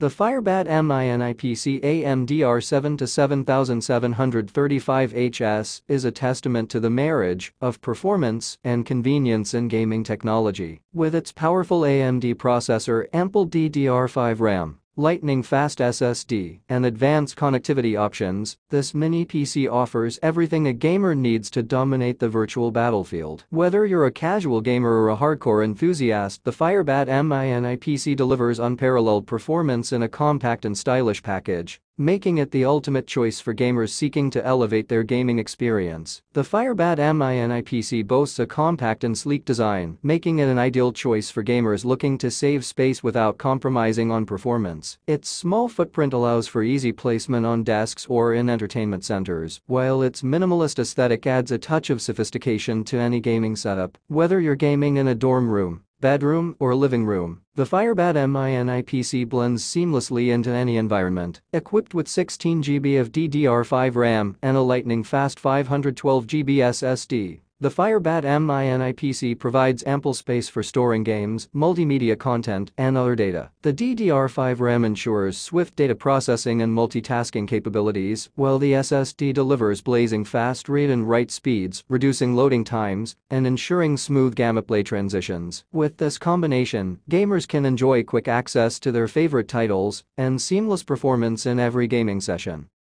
The FIREBAT MINIPC AMD R7-7735HS is a testament to the marriage of performance and convenience in gaming technology. With its powerful AMD processor, ample DDR5 RAM, lightning-fast SSD, and advanced connectivity options, this mini PC offers everything a gamer needs to dominate the virtual battlefield. Whether you're a casual gamer or a hardcore enthusiast, the FIREBAT MINIPC delivers unparalleled performance in a compact and stylish package, making it the ultimate choice for gamers seeking to elevate their gaming experience. The FIREBAT MINIPC boasts a compact and sleek design, making it an ideal choice for gamers looking to save space without compromising on performance. Its small footprint allows for easy placement on desks or in entertainment centers, while its minimalist aesthetic adds a touch of sophistication to any gaming setup. Whether you're gaming in a dorm room, bedroom, or living room, the FIREBAT MINIPC blends seamlessly into any environment. Equipped with 16 GB of DDR5 RAM and a lightning-fast 512 GB SSD, the FIREBAT MINIPC provides ample space for storing games, multimedia content, and other data. The DDR5 RAM ensures swift data processing and multitasking capabilities, while the SSD delivers blazing fast read and write speeds, reducing loading times and ensuring smooth gameplay transitions. With this combination, gamers can enjoy quick access to their favorite titles and seamless performance in every gaming session.